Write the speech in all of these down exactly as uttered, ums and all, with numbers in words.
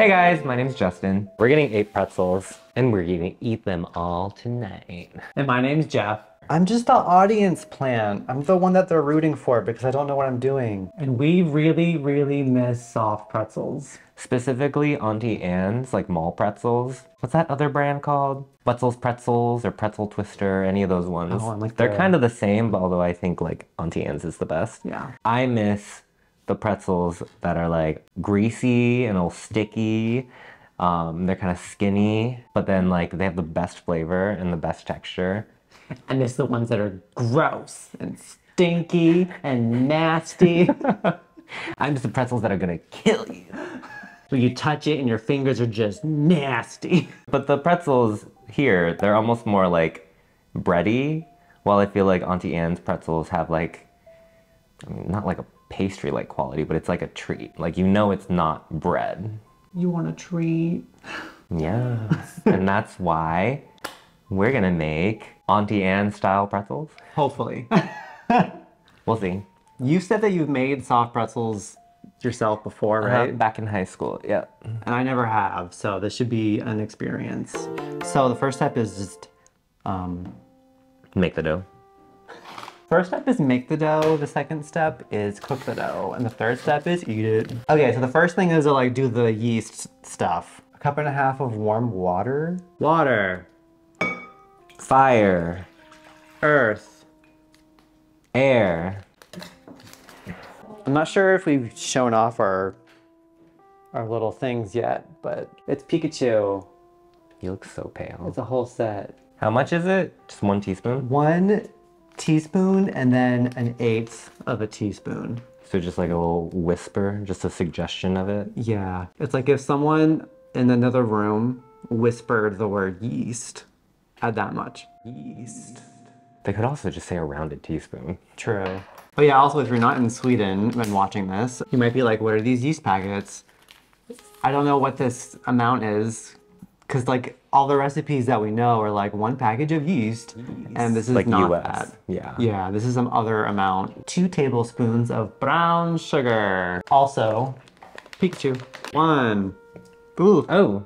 Hey guys, my name's Justin. We're getting eight pretzels and we're gonna eat them all tonight. And my name's Jeff. I'm just the audience plant. I'm the one that they're rooting for because I don't know what I'm doing. And we really, really miss soft pretzels. Specifically Auntie Anne's, like mall pretzels. What's that other brand called? Butzel's Pretzels or Pretzel Twister, any of those ones. Oh, I'm like They're the... kind of the same, but although I think like Auntie Anne's is the best. Yeah. I miss the pretzels that are like greasy and all sticky. Um, they're kind of skinny, but then like they have the best flavor and the best texture. I miss the ones that are gross and stinky and nasty. I miss the pretzels that are gonna kill you. When you touch it and your fingers are just nasty. But the pretzels here, they're almost more like bready, while I feel like Auntie Anne's pretzels have like, I mean, not like a pastry-like quality, but it's like a treat. Like, you know it's not bread. You want a treat? Yes, and that's why we're gonna make Auntie Anne style pretzels. Hopefully. We'll see. You said that you've made soft pretzels yourself before, right? Uh, back in high school, yeah. And I never have, so this should be an experience. So the first step is just... Um, make the dough. First step is make the dough, the second step is cook the dough, and the third step is eat it. Okay, so the first thing is to like do the yeast stuff. A cup and a half of warm water. Water. Fire, earth, air. I'm not sure if we've shown off our our little things yet, but it's Pikachu. You look so pale. It's a whole set. How much is it? Just one teaspoon? One teaspoon and then an eighth of a teaspoon. So just like a little whisper, just a suggestion of it? Yeah. It's like if someone in another room whispered the word yeast. Add that much. Yeast. They could also just say a rounded teaspoon. True. But yeah, also if you're not in Sweden when watching this, you might be like, what are these yeast packets? I don't know what this amount is. Cause like all the recipes that we know are like one package of yeast. yeast. And this is like not U S. That. Yeah. Yeah, this is some other amount. Two tablespoons of brown sugar. Also, Pikachu. One. Ooh. Oh,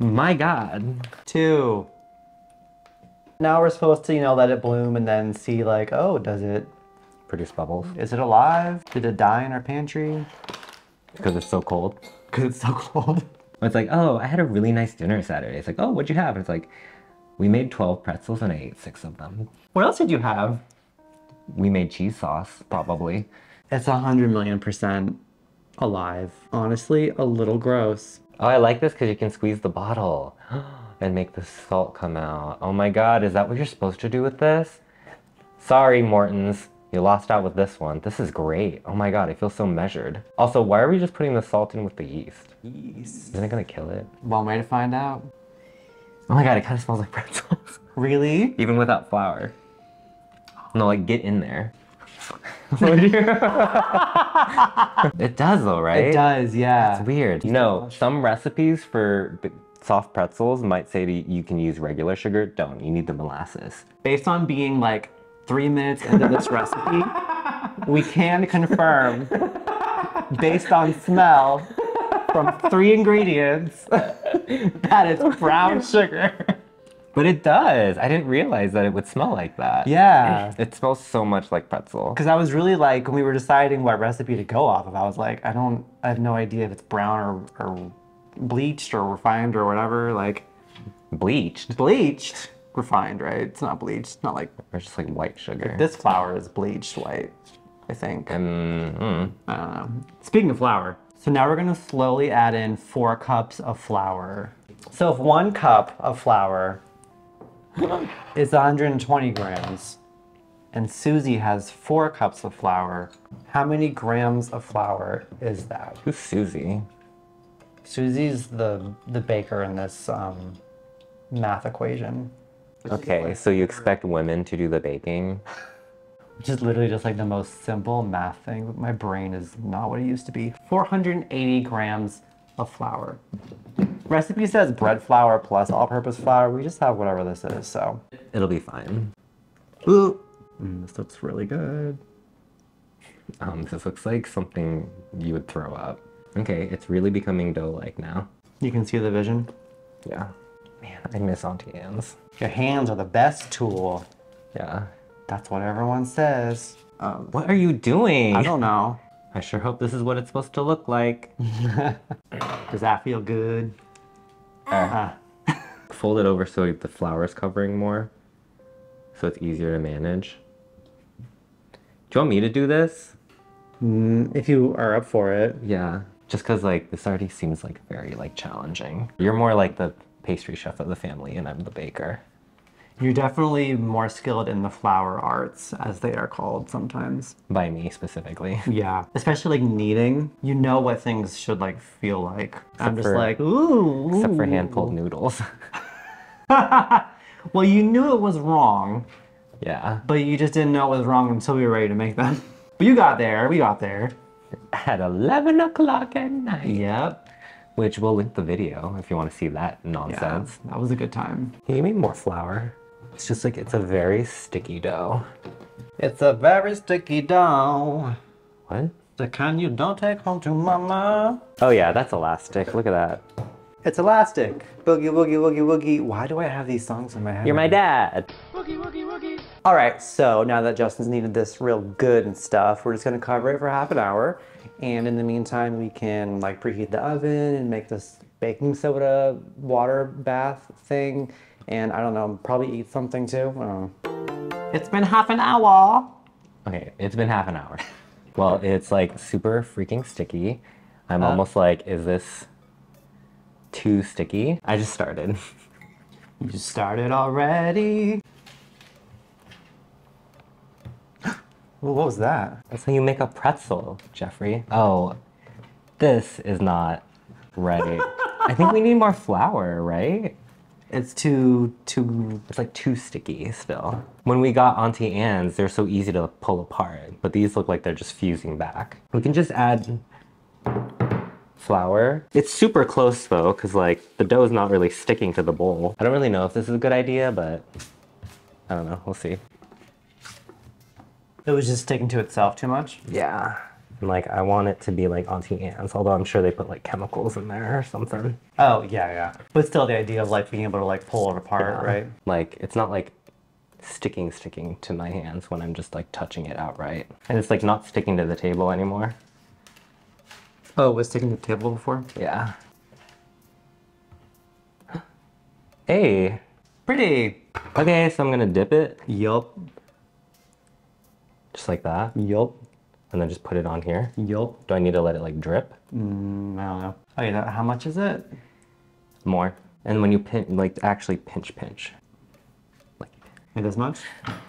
my God. Two. Now we're supposed to, you know, let it bloom and then see like, oh, does it produce bubbles? Is it alive? Did it die in our pantry? Because it's so cold. Because it's so cold. It's like, oh, I had a really nice dinner Saturday. It's like, oh, what'd you have? And it's like, we made twelve pretzels and I ate six of them. What else did you have? We made cheese sauce, probably. It's a hundred million percent alive. Honestly, a little gross. Oh, I like this because you can squeeze the bottle. And make the salt come out. Oh my God, is that what you're supposed to do with this? Sorry, Mortons, you lost out with this one. This is great. Oh my God, I feel so measured. Also, why are we just putting the salt in with the yeast? Yeast. Isn't it gonna kill it? One way to find out. Oh my God, it kind of smells like pretzels. Really? Even without flour. No, like get in there. It does though, right? It does, yeah. It's weird. No, some recipes for soft pretzels might say that you can use regular sugar. Don't, you need the molasses. Based on being like three minutes into this recipe, we can confirm, based on smell, from three ingredients, that it's brown sugar. But it does. I didn't realize that it would smell like that. Yeah. It smells so much like pretzel. Because I was really like, when we were deciding what recipe to go off of, I was like, I don't, I have no idea if it's brown or, or bleached or refined or whatever, like... Bleached? Bleached? Refined, right? It's not bleached. It's not like... It's just like white sugar. Like this flour is bleached white, I think. Um, mm. I don't know. Speaking of flour, so now we're gonna slowly add in four cups of flour. So if one cup of flour is one hundred twenty grams, and Susie has four cups of flour, how many grams of flour is that? Who's Susie? Susie's the the baker in this um, math equation. Okay, like, so you expect women to do the baking? Which is literally just like the most simple math thing. My brain is not what it used to be. four hundred eighty grams of flour. Recipe says bread flour plus all-purpose flour. We just have whatever this is, so. It'll be fine. Ooh. Mm, this looks really good. Um, this looks like something you would throw up. Okay, it's really becoming dough-like now. You can see the vision? Yeah. Man, I miss Auntie Anne's. Your hands are the best tool. Yeah. That's what everyone says. Um, what are you doing? I don't know. I sure hope this is what it's supposed to look like. Does that feel good? Uh-huh. Fold it over so the flour's covering more, so it's easier to manage. Do you want me to do this? Mm, if you are up for it. Yeah. Just because like this already seems like very like challenging. You're more like the pastry chef of the family and I'm the baker. You're definitely more skilled in the flower arts, as they are called sometimes. By me, specifically. Yeah. Especially, like, kneading. You know what things should, like, feel like. Except I'm just for, like, ooh. Except ooh. for hand-pulled noodles. Well, you knew it was wrong. Yeah. But you just didn't know it was wrong until we were ready to make them. But you got there. We got there. At eleven o'clock at night. Yep. Which we'll link the video if you want to see that nonsense. Yeah, that was a good time. Can you give me more flour? It's just like, it's a very sticky dough. It's a very sticky dough. What? The kind you don't take home to mama. Oh yeah, that's elastic. Look at that. It's elastic. Boogie, woogie, woogie, woogie. Why do I have these songs in my head? You're my dad. Woogie, woogie, woogie. All right, so now that Justin's kneaded this real good and stuff, we're just gonna cover it for half an hour. And in the meantime, we can like preheat the oven and make this baking soda water bath thing. And I don't know, probably eat something too. Oh. It's been half an hour. Okay, it's been half an hour. Well, it's like super freaking sticky. I'm uh, almost like, is this too sticky? I just started. You just started already. Well, what was that? That's how you make a pretzel, Jeffrey. Oh, this is not right. I think we need more flour, right? It's too, too, it's like too sticky still. When we got Auntie Anne's, they're so easy to pull apart, but these look like they're just fusing back. We can just add flour. It's super close though, because like the dough is not really sticking to the bowl. I don't really know if this is a good idea, but I don't know, we'll see. It was just sticking to itself too much? Yeah. And like, I want it to be like Auntie Anne's, although I'm sure they put like chemicals in there or something. Oh, yeah, yeah. But still the idea of like being able to like pull it apart, yeah. Right? Like, it's not like sticking, sticking to my hands when I'm just like touching it outright. And it's like not sticking to the table anymore. Oh, it was sticking to the table before? Yeah. Hey. Pretty. Okay, so I'm gonna dip it. Yup. Just like that? Yup. And then just put it on here. Yup. Do I need to let it like drip? Mm, I don't know. Oh, you know, how much is it? More. And when you pinch, like actually pinch, pinch. Like, like this much?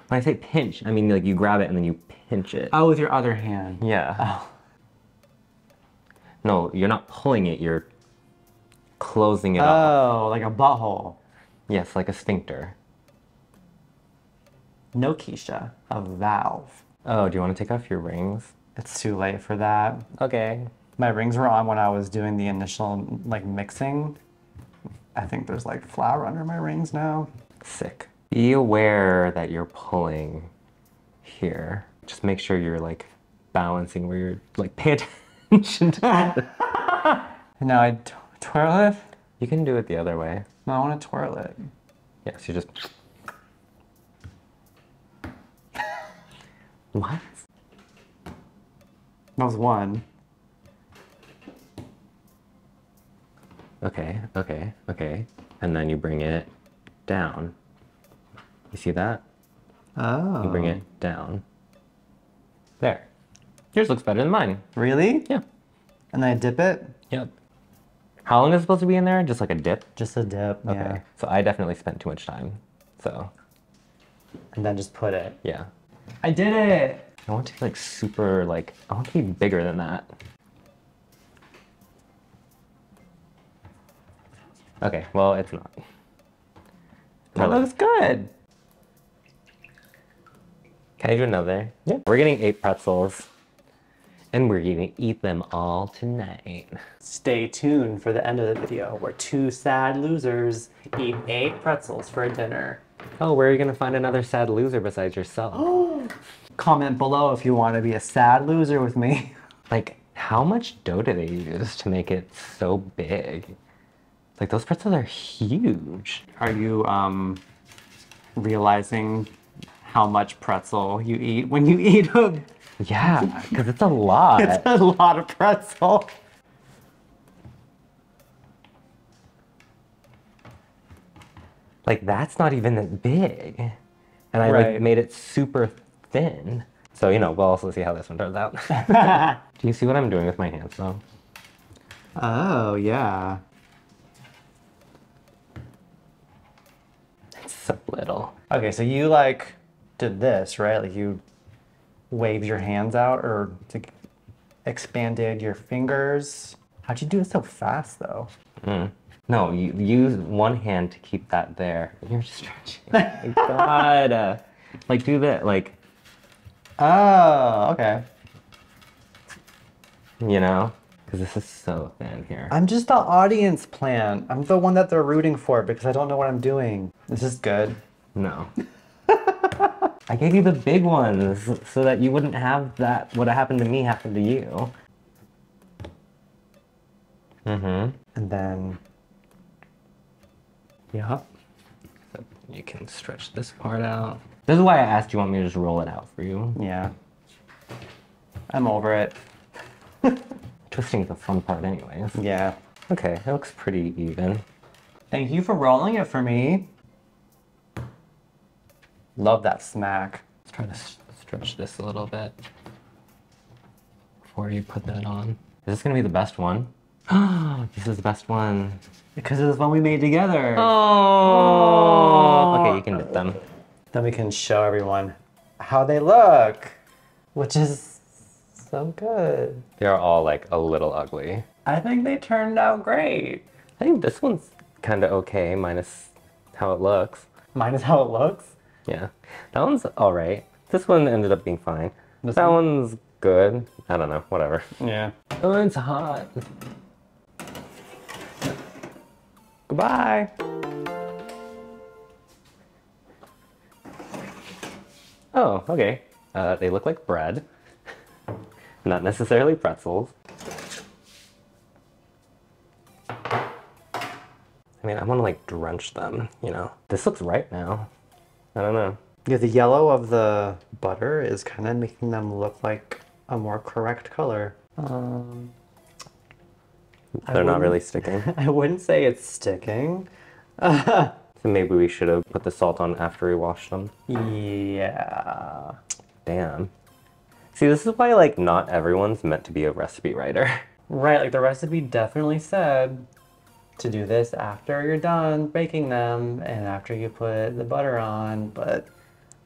When I say pinch, I mean like you grab it and then you pinch it. Oh, with your other hand. Yeah. Oh. No, you're not pulling it, you're closing it oh, up. Oh, like a butthole. Yes, like a sphincter. No, Keisha, a valve. Oh, do you want to take off your rings? It's too late for that. Okay. My rings were on when I was doing the initial, like, mixing. I think there's, like, flour under my rings now. Sick. Be aware that you're pulling here. Just make sure you're, like, balancing where you're, like, pay attention to that. Now I t twirl it? You can do it the other way. No, I want to twirl it. Yeah, so you just... What? That was one. Okay, okay, okay. And then you bring it down. You see that? Oh. You bring it down. There. Yours looks better than mine. Really? Yeah. And then I dip it? Yep. How long is it supposed to be in there? Just like a dip? Just a dip, okay. Yeah. So I definitely spent too much time, so. And then just put it. Yeah. I did it! I want to be like super like, I want to be bigger than that. Okay, well it's not. That looks good! Can I do another? Yeah. We're getting eight pretzels. And we're gonna eat them all tonight. Stay tuned for the end of the video where two sad losers eat eight pretzels for dinner. Oh, where are you gonna find another sad loser besides yourself? Comment below if you want to be a sad loser with me. Like, How much dough do they use to make it so big? Like, those pretzels are huge. Are you um, realizing how much pretzel you eat when you eat them? Yeah, because it's a lot. It's a lot of pretzel. Like, that's not even that big. And I right. like, made it super thin. So, you know, we'll also see how this one turns out. Do you see what I'm doing with my hands, though? Oh, yeah. It's so little. Okay, so you, like, did this, right? Like, you waved your hands out or like, expanded your fingers. How'd you do it so fast, though? Mm. No, you use one hand to keep that there. You're stretching. Oh, God. Uh, like, do that, like... Oh, okay. You know? Because this is so thin here. I'm just the audience plant. I'm the one that they're rooting for because I don't know what I'm doing. This is good. No. I gave you the big ones so that you wouldn't have that what happened to me happened to you. Mm-hmm. And then... Yup. So you can stretch this part out. This is why I asked you want me to just roll it out for you. Yeah. I'm over it. Twisting is the fun part anyways. Yeah. Okay, that looks pretty even. Thank you for rolling it for me. Love that smack. Let's try to stretch this a little bit before you put that on. Is this going to be the best one? Oh, this is the best one. Because it was one we made together. Oh. Okay, you can dip them. Then we can show everyone how they look, which is so good. They're all like a little ugly. I think they turned out great. I think this one's kind of okay, minus how it looks. Minus how it looks? Yeah. That one's all right. This one ended up being fine. This that one? one's good. I don't know, whatever. Yeah. Oh, it's hot. Goodbye. Oh, okay. Uh, they look like bread. Not necessarily pretzels. I mean, I want to like drench them, you know? This looks right now. I don't know. Yeah, the yellow of the butter is kind of making them look like a more correct color. Um, They're not really sticking. I wouldn't say it's sticking. So maybe we should have put the salt on after we washed them. Yeah. Damn. See, this is why, like, not everyone's meant to be a recipe writer. Right, like, the recipe definitely said to do this after you're done baking them and after you put the butter on, but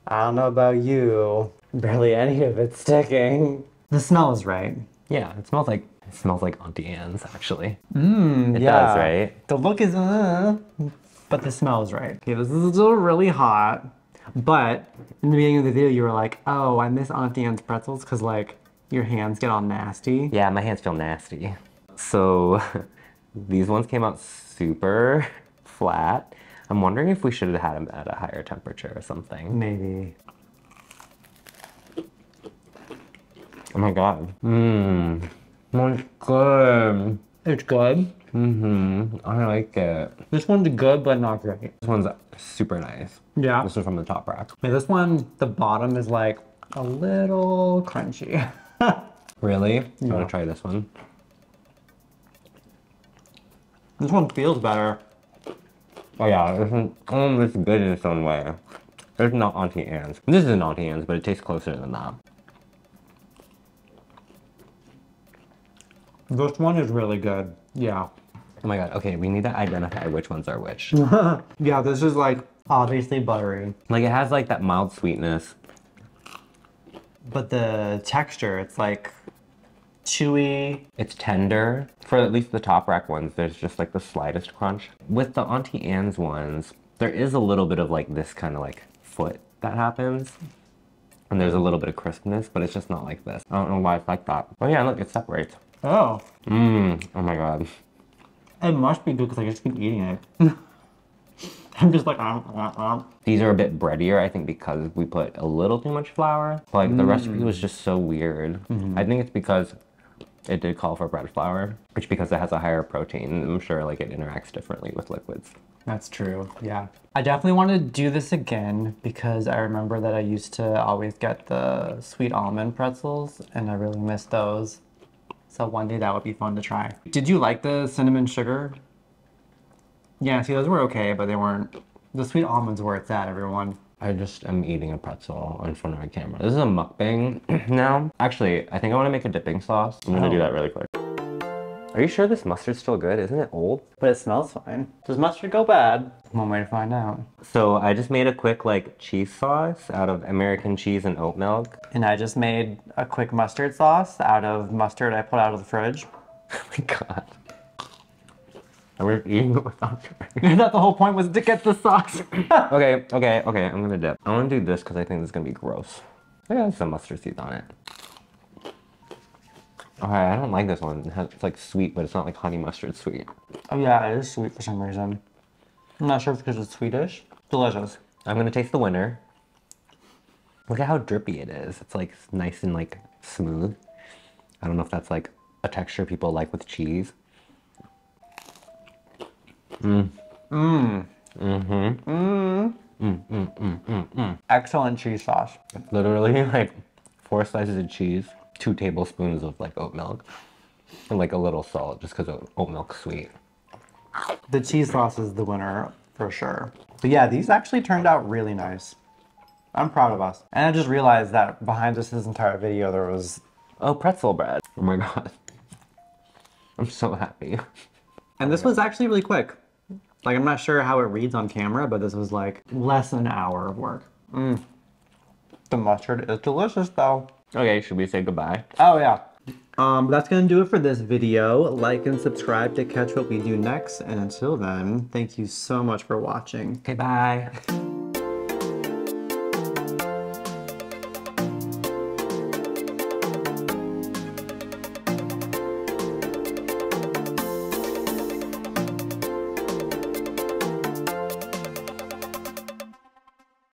I don't know about you. Barely any of it's sticking. The smell is right. Yeah, it smells like... It smells like Auntie Anne's, actually. Mmm, yeah. It does, right? The look is... Uh, But the smell is right. Okay, this is still really hot, but in the beginning of the video, you were like, oh, I miss Auntie Anne's pretzels because, like, your hands get all nasty. Yeah, my hands feel nasty. So these ones came out super flat. I'm wondering if we should have had them at a higher temperature or something. Maybe. Oh my God. Mmm. That's good. It's good. Mm-hmm. I like it. This one's good, but not great. This one's super nice. Yeah. This is from the top rack. Yeah, this one, the bottom is like a little crunchy. Really? Yeah. I want to try this one. This one feels better. Oh yeah, this one, um, it's good in its own way. It's not Auntie Anne's. This is an Auntie Anne's, but it tastes closer than that. This one is really good. Yeah. Oh my God. Okay, we need to identify which ones are which. Yeah, this is like obviously buttery. Like it has like that mild sweetness. But the texture, it's like chewy. It's tender. For at least the top rack ones, there's just like the slightest crunch. With the Auntie Anne's ones, there is a little bit of like this kind of like foot that happens. And there's a little bit of crispness, but it's just not like this. I don't know why it's like that. Oh yeah, look, it separates. Oh. Mmm. Oh my God. It must be good because I just keep eating it. I'm just like, um, um, um. These are a bit breadier, I think, because we put a little too much flour. Like, mm. the recipe was just so weird. Mm-hmm. I think it's because it did call for bread flour, which because it has a higher protein, I'm sure like it interacts differently with liquids. That's true, yeah. I definitely want to do this again because I remember that I used to always get the sweet almond pretzels and I really miss those. So one day that would be fun to try. Did you like the cinnamon sugar? Yeah, see, those were okay, but they weren't. The sweet almonds were at that, everyone. I just am eating a pretzel in front of my camera. This is a mukbang now. Actually, I think I want to make a dipping sauce. I'm gonna oh. do that really quick. Are you sure this mustard's still good? Isn't it old? But it smells fine. Does mustard go bad? One way to find out. So I just made a quick like cheese sauce out of American cheese and oat milk. And I just made a quick mustard sauce out of mustard I pulled out of the fridge. Oh my God. And we're eating it without trying. That the whole point was to get the sauce. okay, okay, okay, I'm gonna dip. I wanna do this because I think this is gonna be gross. I got some mustard seeds on it. Okay, I don't like this one. It's like sweet, but it's not like honey mustard sweet. Oh yeah, it is sweet for some reason. I'm not sure if it's because it's Swedish. Delicious. I'm gonna taste the winner. Look at how drippy it is. It's like nice and like smooth. I don't know if that's like a texture people like with cheese. Mmm. Mmm. Mm-hmm. Mmm. Mmm, mmm, mmm, mmm, mmm. Excellent cheese sauce. Literally like four slices of cheese. Two tablespoons of like oat milk and like a little salt just because oat milk's sweet. The cheese sauce is the winner for sure. But yeah, these actually turned out really nice. I'm proud of us. And I just realized that behind us this entire video there was oh pretzel bread. Oh my God. I'm so happy. And this was actually really quick. Like I'm not sure how it reads on camera, but this was like less than an hour of work. Mm. The mustard is delicious though. Okay, should we say goodbye? Oh yeah. Um, that's gonna do it for this video. Like and subscribe to catch what we do next. And until then, thank you so much for watching. Okay, bye.